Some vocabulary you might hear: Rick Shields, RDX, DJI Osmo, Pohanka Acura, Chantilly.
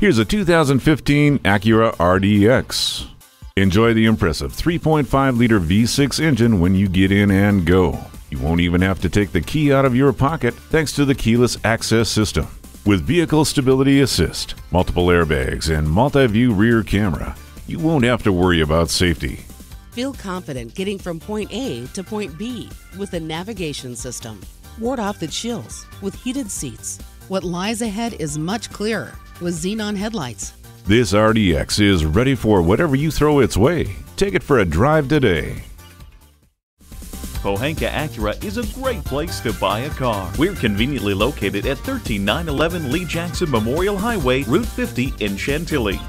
Here's a 2015 Acura RDX. Enjoy the impressive 3.5-liter V6 engine when you get in and go. You won't even have to take the key out of your pocket thanks to the keyless access system. With vehicle stability assist, multiple airbags, and multi-view rear camera, you won't have to worry about safety. Feel confident getting from point A to point B with the navigation system. Ward off the chills with heated seats. What lies ahead is much clearer with xenon headlights. This RDX is ready for whatever you throw its way. Take it for a drive today. Pohanka Acura is a great place to buy a car. We're conveniently located at 13911 Lee Jackson Memorial Highway, Route 50 in Chantilly.